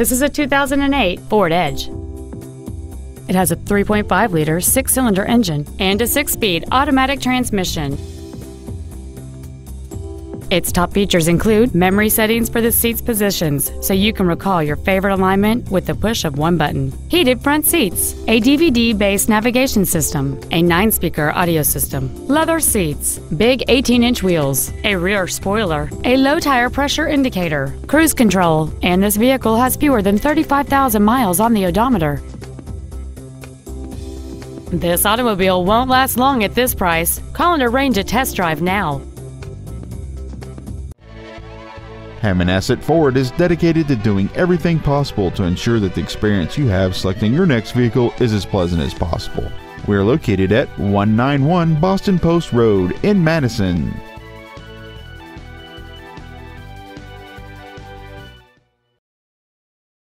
This is a 2008 Ford Edge. It has a 3.5-liter six-cylinder engine and a six-speed automatic transmission. Its top features include memory settings for the seat's positions, so you can recall your favorite alignment with the push of one button, heated front seats, a DVD-based navigation system, a 9-speaker audio system, leather seats, big 18-inch wheels, a rear spoiler, a low tire pressure indicator, cruise control, and this vehicle has fewer than 35,000 miles on the odometer. This automobile won't last long at this price. Call and arrange a test drive now. Hammonasset Ford is dedicated to doing everything possible to ensure that the experience you have selecting your next vehicle is as pleasant as possible. We are located at 191 Boston Post Road in Madison.